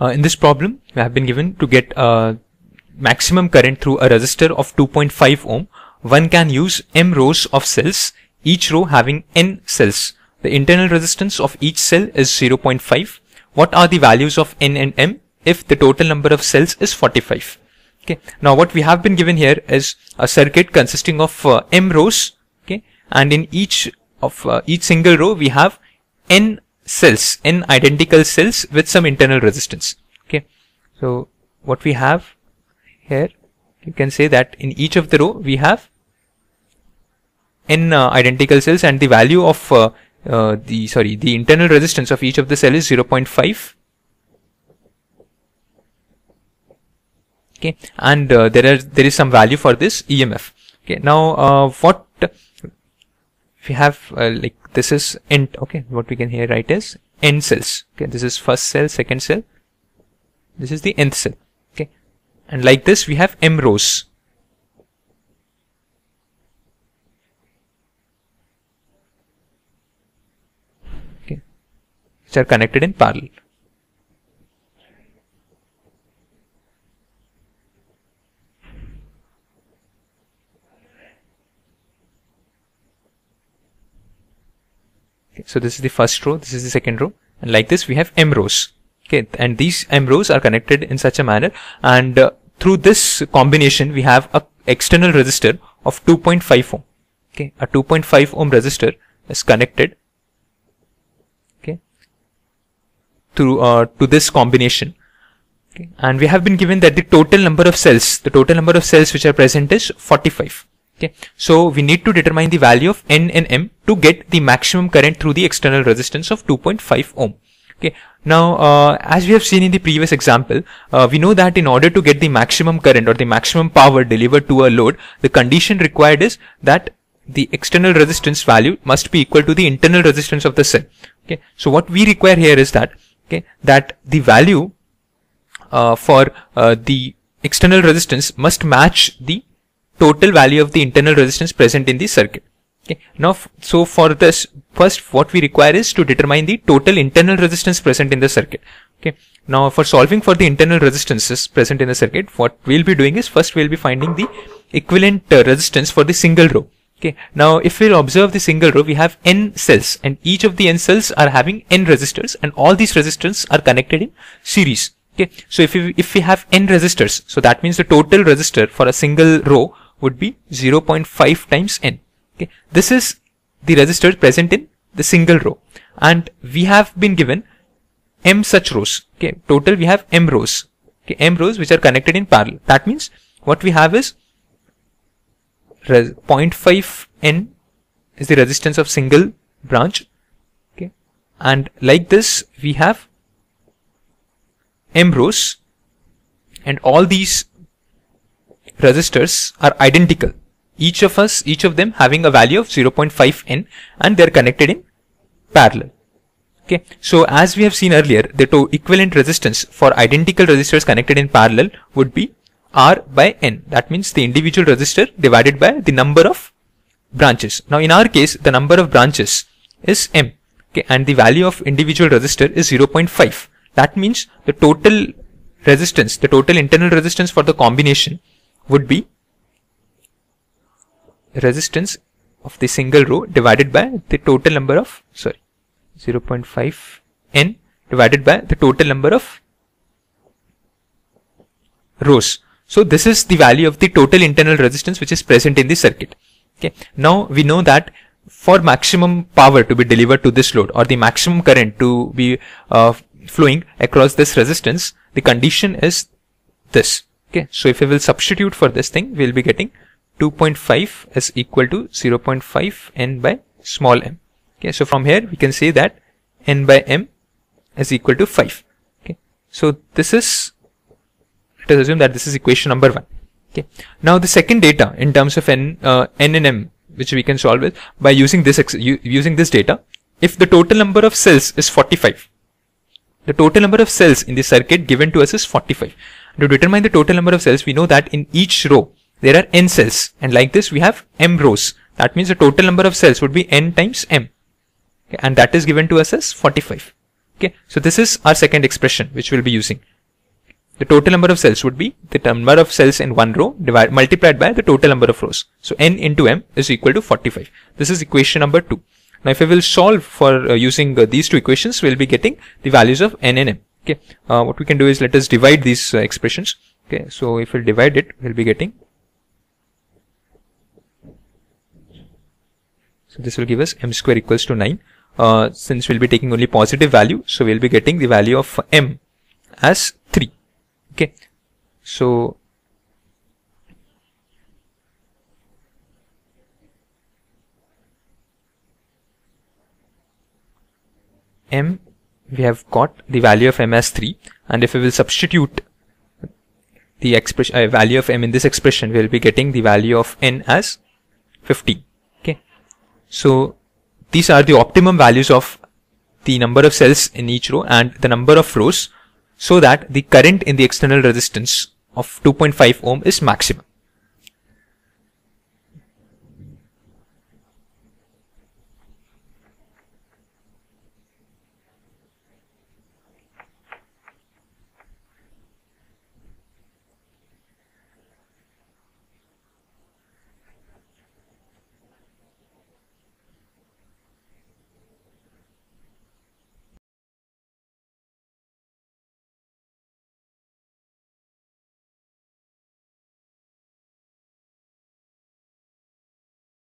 In this problem, we have been given to get maximum current through a resistor of 2.5 ohm. One can use m rows of cells, each row having n cells. The internal resistance of each cell is 0.5. What are the values of n and m if the total number of cells is 45? Okay. Now what we have been given here is a circuit consisting of m rows. Okay. And in each single row, we have n cells, n identical cells with some internal resistance. Okay. So what we have here, you can say that in each of the row, we have n identical cells, and the value of the internal resistance of each of the cell is 0.5. Okay. And there is some value for this EMF. Okay. Now what we have, like this is n. Okay. What we can here write is n cells. Okay. This is first cell, second cell. This is the nth cell. Okay. And like this, we have m rows. Which are connected in parallel. Okay, so this is the first row, this is the second row, and like this we have m rows. Okay, and these m rows are connected in such a manner, and through this combination we have a external resistor of 2.5 ohm. Okay, a 2.5 ohm resistor is connected to this combination. Okay. And we have been given that the total number of cells which are present is 45. Okay. So we need to determine the value of N and M to get the maximum current through the external resistance of 2.5 ohm. Okay. Now, as we have seen in the previous example, we know that in order to get the maximum current or the maximum power delivered to a load, the condition required is that the external resistance value must be equal to the internal resistance of the cell. Okay. So what we require here is that the value for the external resistance must match the total value of the internal resistance present in the circuit. Okay. Now, so for this, first what we require is to determine the total internal resistance present in the circuit. Okay. Now, for solving for the internal resistances present in the circuit, what we'll be doing is first we'll be finding the equivalent resistance for the single row. Okay. Now, if we'll observe the single row, we have n cells, and each of the n cells are having n resistors, and all these resistors are connected in series. Okay. So if we have n resistors, so that means the total resistor for a single row would be 0.5 times n. Okay. This is the resistor present in the single row, and we have been given m such rows. Okay. Total we have m rows. Okay. M rows which are connected in parallel. That means what we have is 0.5 n is the resistance of single branch. Okay, and like this we have m rows, and all these resistors are identical, each of them having a value of 0.5 n, and they are connected in parallel. Okay, so as we have seen earlier, the equivalent resistance for identical resistors connected in parallel would be R by N. That means the individual resistor divided by the number of branches. Now in our case, the number of branches is M. Okay, and the value of individual resistor is 0.5. That means the total resistance, the total internal resistance for the combination would be resistance of the single row divided by the total number of, 0.5 N divided by the total number of rows. So this is the value of the total internal resistance which is present in the circuit. Okay. Now we know that for maximum power to be delivered to this load, or the maximum current to be flowing across this resistance, the condition is this. Okay. So if we will substitute for this thing, we will be getting 2.5 is equal to 0.5 n by small m. Okay. So from here we can say that n by m is equal to 5. Okay. So this is, let us assume that this is equation number 1. Okay. Now the second data in terms of n and m, which we can solve with by using this data. If the total number of cells is 45, the total number of cells in the circuit given to us is 45. To determine the total number of cells, we know that in each row there are n cells, and like this we have m rows. That means the total number of cells would be n times m. Okay. And that is given to us as 45. Okay, so this is our second expression which we'll be using. The total number of cells would be the number of cells in one row multiplied by the total number of rows. So n into m is equal to 45. This is equation number 2. Now if I will solve for using these two equations, we'll be getting the values of n and m. Okay, what we can do is let us divide these expressions. Okay, so if we'll divide it, we'll be getting. So this will give us m square equals to 9. Since we'll be taking only positive value, so we'll be getting the value of m as 3. Okay, so m, we have got the value of m as 3, and if we will substitute the expression value of m in this expression, we will be getting the value of n as 15. Okay, so these are the optimum values of the number of cells in each row and the number of rows, so that the current in the external resistance of 2.5 ohm is maximum.